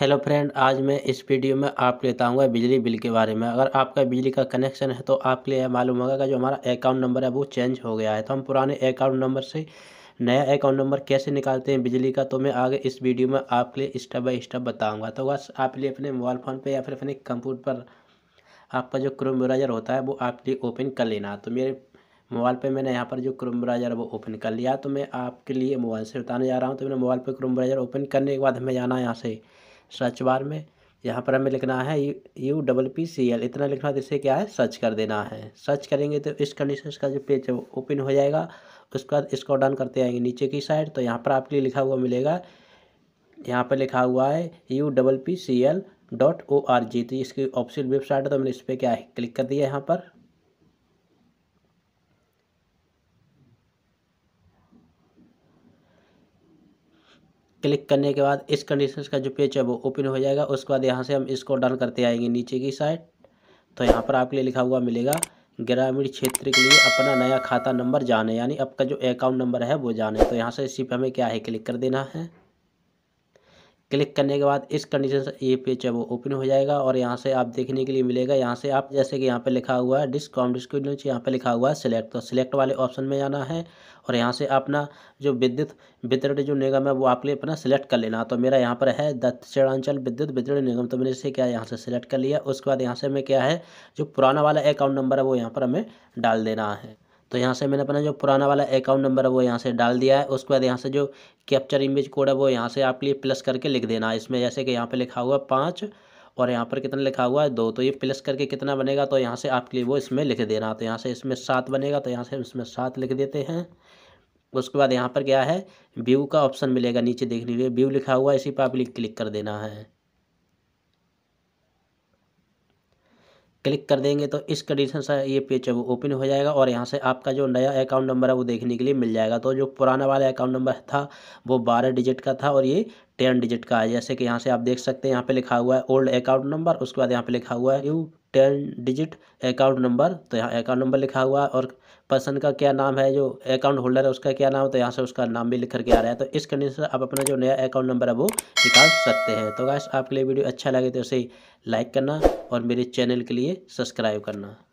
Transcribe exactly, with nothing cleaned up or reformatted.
Hello friend, आज मैं इस वीडियो में आपको बताऊंगा बिजली बिल के बारे में। अगर आपका बिजली का कनेक्शन है तो आपके लिए यह मालूम होगा कि जो हमारा अकाउंट नंबर है वो चेंज हो गया है। तो हम पुराने अकाउंट नंबर से नया अकाउंट नंबर कैसे निकालते हैं बिजली का, तो मैं आगे इस वीडियो में आपके लिए स्टेप बाय स्टेप बताऊँगा। तो बस आप लिए अपने मोबाइल फ़ोन पर या फिर अपने कंप्यूटर पर आपका जो क्रोम ब्राउज़र होता है वो आपके लिए ओपन कर लेना। तो मेरे मोबाइल पे मैंने यहाँ पर जो क्रोम ब्राउज़र वो ओपन कर लिया। तो मैं आपके लिए मोबाइल से बताने जा रहा हूँ। तो मैंने मोबाइल पे क्रोम ब्राउज़र ओपन करने के बाद हमें जाना है यहाँ से सर्च बार में। यहाँ पर हमें लिखना है U double P C L, इतना लिखना है। इससे क्या है, सर्च कर देना है। सर्च करेंगे तो इस कंडीशन का जो पेज है वो ओपन हो जाएगा। उसके बाद इसको डाउन करते आएंगे नीचे की साइड। तो यहाँ पर आपके लिए लिखा हुआ मिलेगा, यहाँ पर लिखा हुआ है U double P C L dot O R G. तो इसकी ऑफिशियल वेबसाइट है। तो मैंने इस पर क्या है, क्लिक कर दिया। यहाँ पर क्लिक करने के बाद इस कंडीशन का जो पेज है वो ओपन हो जाएगा। उसके बाद यहाँ से हम इसको डाउन करते आएंगे नीचे की साइड। तो यहाँ पर आपके लिए लिखा हुआ मिलेगा ग्रामीण क्षेत्र के लिए अपना नया खाता नंबर जाने, यानी आपका जो अकाउंट नंबर है वो जाने। तो यहाँ से इसी पर हमें क्या है, क्लिक कर देना है। क्लिक करने के बाद इस कंडीशन से ये पेज है वो ओपन हो जाएगा। और यहाँ से आप देखने के लिए मिलेगा, यहाँ से आप जैसे कि यहाँ पे लिखा हुआ है डिस्काउंट डिस्काउंट यहाँ पे लिखा हुआ है सिलेक्ट। तो सिलेक्ट वाले ऑप्शन में जाना है और यहाँ से अपना जो विद्युत वितरण जो निगम है वो आपके लिए अपना सिलेक्ट कर लेना। तो मेरा यहाँ पर है दक्षिणांचल विद्युत वितरण निगम। तो मैंने इसे क्या यहाँ से सिलेक्ट कर लिया। उसके बाद यहाँ से हमें क्या है, जो पुराना वाला अकाउंट नंबर है वो यहाँ पर हमें डाल देना है। तो यहाँ से मैंने अपना जो पुराना वाला अकाउंट नंबर है वो यहाँ से डाल दिया है। उसके बाद यहाँ से जो कैप्चर इमेज कोड है वो यहाँ से आपके लिए प्लस करके लिख देना है। इसमें जैसे कि यहाँ पे लिखा हुआ है पाँच और यहाँ पर कितना लिखा हुआ है दो। तो ये प्लस करके कितना बनेगा, तो यहाँ से आपके लिए वो इसमें लिख देना। तो यहाँ से इसमें सात बनेगा, तो यहाँ से इसमें सात लिख देते हैं। उसके बाद यहाँ पर क्या है, व्यू का ऑप्शन मिलेगा नीचे देखने के लिए, व्यू लिखा हुआ है, इसी पर आप क्लिक कर देना है। क्लिक कर देंगे तो इस कंडीशन से ये पेज है वो ओपन हो जाएगा। और यहाँ से आपका जो नया अकाउंट नंबर है वो देखने के लिए मिल जाएगा। तो जो पुराना वाला अकाउंट नंबर था वो बारह डिजिट का था और ये टेन डिजिट का है। जैसे कि यहाँ से आप देख सकते हैं, यहाँ पे लिखा हुआ है ओल्ड अकाउंट नंबर। उसके बाद यहाँ पे लिखा हुआ है new ten digit account number. तो यहाँ अकाउंट नंबर लिखा हुआ है और पर्सन का क्या नाम है, जो अकाउंट होल्डर है उसका क्या नाम है, तो यहाँ से उसका नाम भी लिख करके आ रहा है। तो इस कंडीशन से आप अपना जो नया अकाउंट नंबर है वो निकाल सकते हैं। तो गाइस, आपके लिए वीडियो अच्छा लगे तो उसे लाइक करना और मेरे चैनल के लिए सब्सक्राइब करना।